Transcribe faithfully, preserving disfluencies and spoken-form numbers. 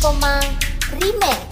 Coma remake.